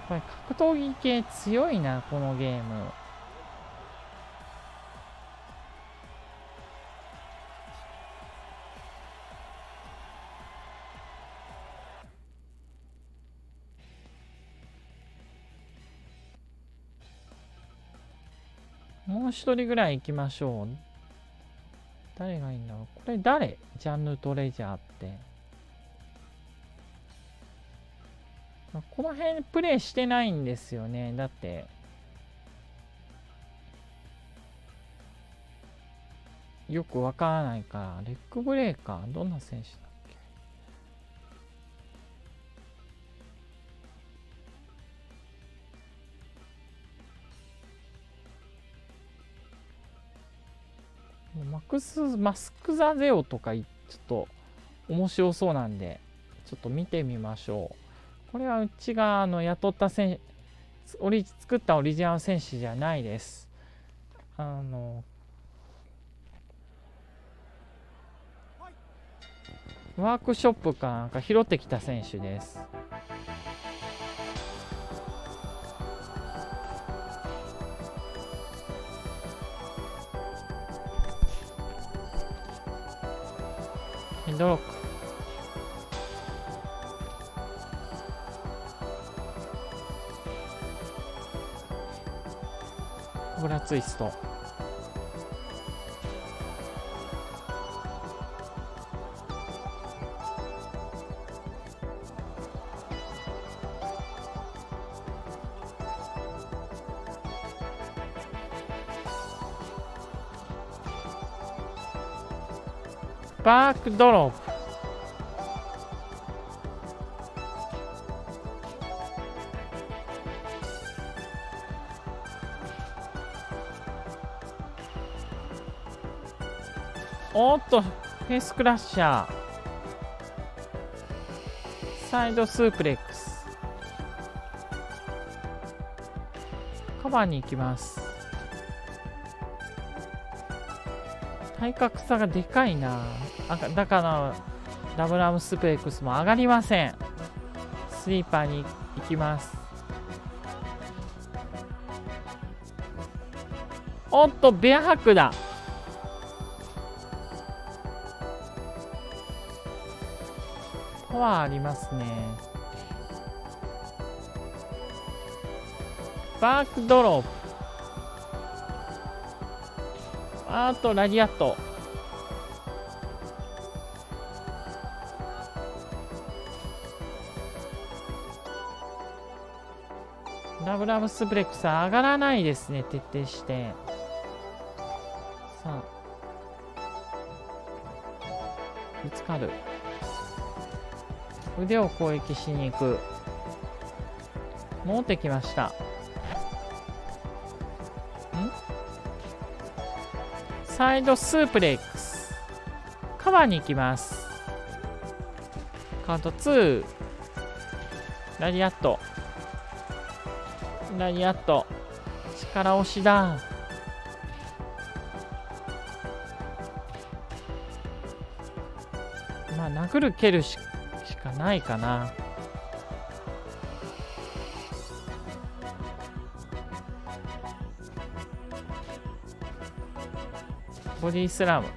これ格闘技系強いなこのゲーム。もう一人ぐらい行きましょう。誰がいいんだろう。これ誰？ジャンヌトレジャーって。この辺プレイしてないんですよね。だって。よくわからないから。レッグブレーカー。どんな選手だっけ？マックス、マスク・ザ・ゼオとかちょっと面白そうなんで、ちょっと見てみましょう。これはうちがあの雇った選手、オリ作ったオリジナル選手じゃないです。あの、ワークショップかなんか拾ってきた選手です。ドロック。コブラツイスト。バックドロップ。おっとフェイスクラッシャー。サイドスープレックス。カバーに行きます。体格差がでかいな。あだからダブルアームスープレックスも上がりません。スリーパーに行きます。おっとベアハックだ。パワーありますね。バークドロップ、あとラディアット、ラブラブスプレックス上がらないですね、徹底して。さあぶつかる、腕を攻撃しに行く、持ってきました。んサイドスプレックス、カバーに行きます。カウントツー、ラリアット、ラリアット、力押しだ。まあ殴る蹴るしかないかな。ボディスラム、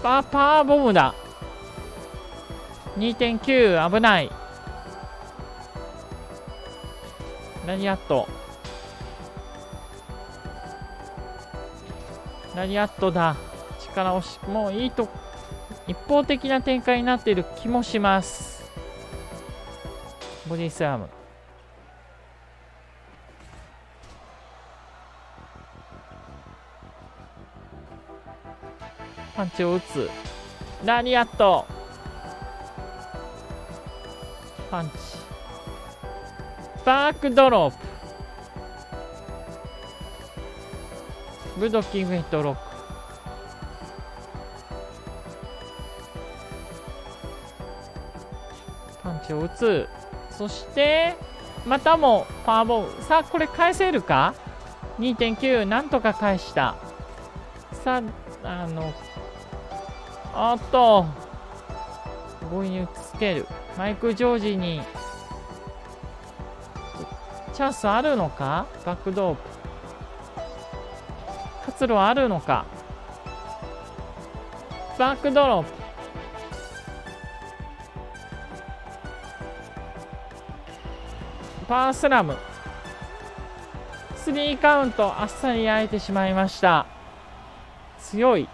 パーパーボムだ。 にてんきゅう 危ない。ラリアット、ラリアットだ。力押し、もういいと一方的な展開になっている気もします。ボディスラム、パンチを打つ、ラリアット、パンチ、バックドロップ、ブドキングヘッドロック、パンチを打つ、そしてまたもパワーボム。さあこれ返せるか。 にてんきゅう なんとか返した。さあ、あのあっと強引に打つける、マイク・ジョージにチャンスあるのか。バックドープ、活路あるのか。バックドロップ、パワースラム、スリーカウント、あっさり焼いてしまいました。強い。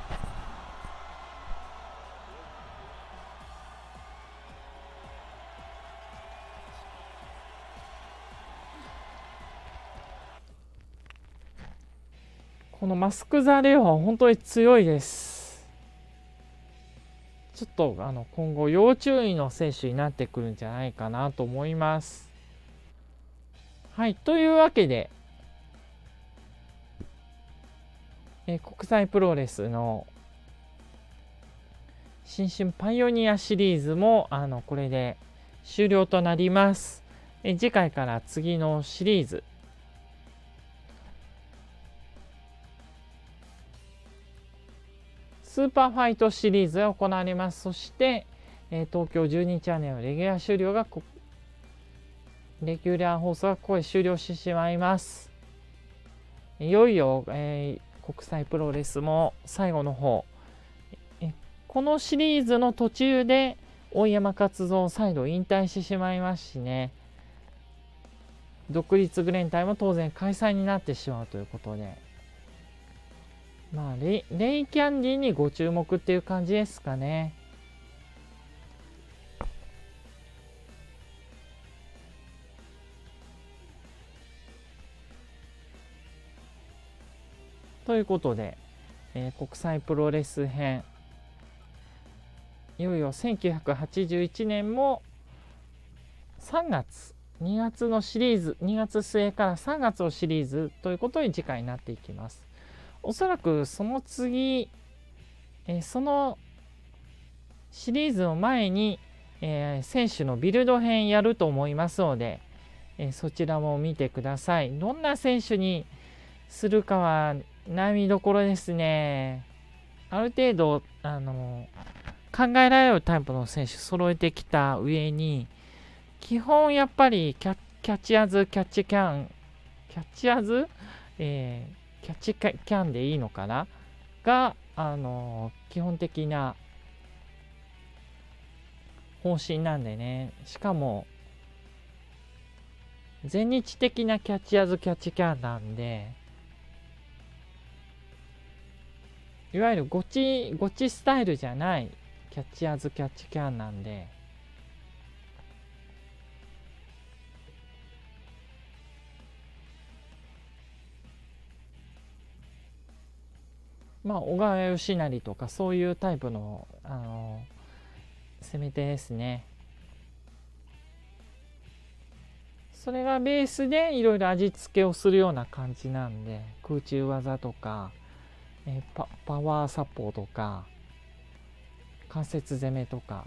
このマスク・ザ・レオは本当に強いです。ちょっとあの今後要注意の選手になってくるんじゃないかなと思います。はい、というわけで、えー、国際プロレスの新春パイオニアシリーズもあのこれで終了となります。えー、次回から次のシリーズ、スーパーファイトシリーズが行われます。そして、えー、東京じゅうにチャンネルのレギュラー終了がこレギュラー放送がここで終了してしまいます。いよいよ、えー、国際プロレスも最後の方、えこのシリーズの途中で大山勝三再度引退してしまいますしね、独立連隊も当然開催になってしまうということで、まあレイ、レイキャンディーにご注目っていう感じですかね。ということで、えー、国際プロレス編、いよいよせんきゅうひゃくはちじゅういちねんもさんがつ、にがつのシリーズ、にがつ末からさんがつのシリーズということに次回になっていきます。おそらくその次、えー、そのシリーズの前に、えー、選手のビルド編やると思いますので、えー、そちらも見てください。どんな選手にするかは悩みどころですね。ある程度あの考えられるタイプの選手揃えてきた上に、基本やっぱりキャッチアズキャッチキャンキャッチアズ、えー、キャッチキャンでいいのかながあの基本的な方針なんでね。しかも全日的なキャッチアズキャッチキャンなんで、いわゆるゴチゴチスタイルじゃないキャッチアズキャッチキャンなんで、まあ小川義成とかそういうタイプのあの攻め手ですね。それがベースでいろいろ味付けをするような感じなんで、空中技とか、えー、パ, パワーサポとか関節攻めとか、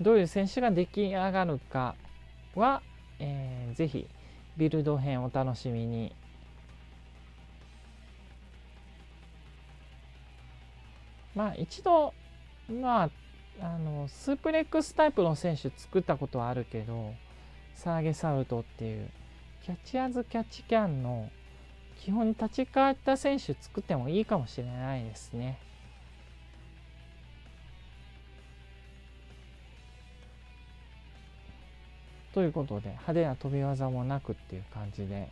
どういう選手が出来上がるかは、えー、ぜひビルド編お楽しみに。まあ一度、まあ、あのスープレックスタイプの選手作ったことはあるけど、サーゲサルトっていうキャッチアズキャッチキャンの基本に立ち返った選手作ってもいいかもしれないですね。ということで派手な飛び技もなくっていう感じで、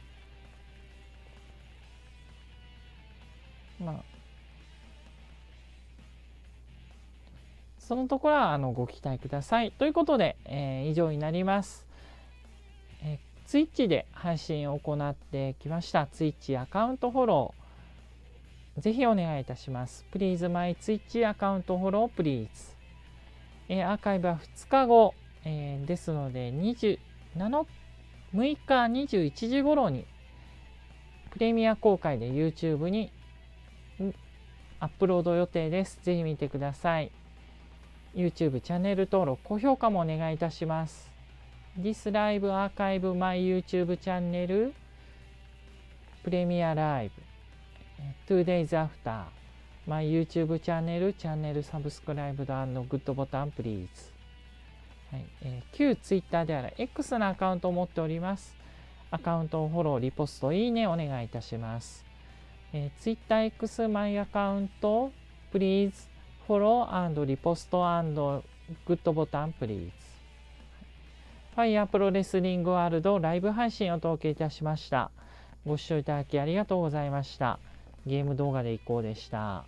まあそのところはあのご期待ください。ということで、えー、以上になります。えー、Twitch で配信を行ってきました。Twitch アカウントフォロー、ぜひお願いいたします。Please my Twitch アカウントフォロー Please。えー、アーカイブはふつかご、えー、ですのでにじゅうしち、むいかにじゅういちじ頃にプレミア公開で YouTube にアップロード予定です。ぜひ見てください。YouTube チャンネル登録、高評価もお願いいたします。This Live Archive My ユーチューブ チャンネル Premier Live Two Days After My ユーチューブ チャンネルチャンネルサブスクライブ&グッドボタン Please、はいえー、旧 Twitter である X のアカウントを持っております。アカウントをフォロー、リポスト、いいねお願いいたします。えー、TwitterX マイアカウント Pleaseフォロー&リポスト&グッドボタンプリーズ。ファイヤープロレスリングワールドライブ配信をお届けいたしました。ご視聴いただきありがとうございました。ゲーム動画でいこうでした。